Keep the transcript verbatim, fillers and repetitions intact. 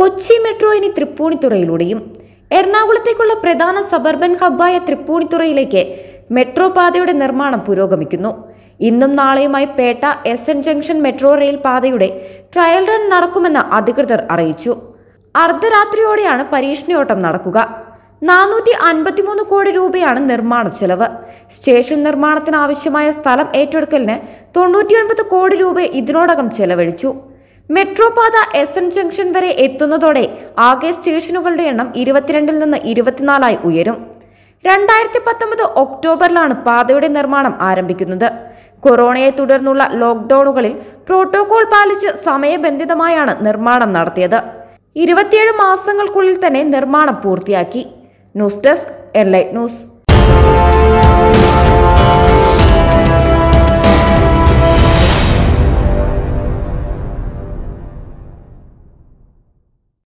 Kochi metro ഇനി തൃപ്പൂണിത്തുറയിലൂടെയും എറണാകുളത്തേക്കുള്ള പ്രധാന suburban ഹബ്ബായ തൃപ്പൂണിത്തുറയിലേക്ക് metro പാതയുടെ നിർമ്മാണം പുരോഗമിക്കുന്നു. ഇന്നും നാളെയുമായി Pettah S N junction metro rail പാതയുടെ ട്രയൽ റൺ നടക്കുമെന്ന് അധികൃതർ അറിയിച്ചു. അർദ്ധരാത്രിയോടെയാണ് പരീക്ഷണയോട്ടം നടക്കുക. നാനൂറ്റി അൻപത്തിമൂന്ന് കോടി രൂപയാണ് നിർമ്മാണ ചെലവ്. സ്റ്റേഷൻ നിർമ്മാണത്തിനാവശ്യമായ സ്ഥലം ഏറ്റെടുക്കലിന് തൊണ്ണൂറ്റിയൊൻപത് കോടി രൂപ ഇതിനോടകം ചെലവഴിച്ചു. മെട്രോ പാത എസ് എൻ ജംഗ്ഷൻ വരെ എത്തുന്നതോടെ ആകെ സ്റ്റേഷനുകളുടെ എണ്ണം ഇരുപത്തിരണ്ടിൽ നിന്ന് ഇരുപത്തിനാലായി ഉയരും. രണ്ടായിരത്തി പത്തൊമ്പത് ഒക്ടോബറിലാണ് പാതയുടെ നിർമ്മാണം ആരംഭിക്കുന്നത്. കൊറോണയെ തുടർന്നുള്ള ലോക്ക്ഡൌണുകളിൽ പ്രോട്ടോകോൾ പാലിച്ച് സമയബന്ധിതമായാണ് നിർമ്മാണം നടത്തിയത്. ഇരുപത്തിയേഴ് മാസങ്ങൾക്കുള്ളിൽ തന്നെ നിർമ്മാണം പൂർത്തിയാക്കി. News desk Enlight news.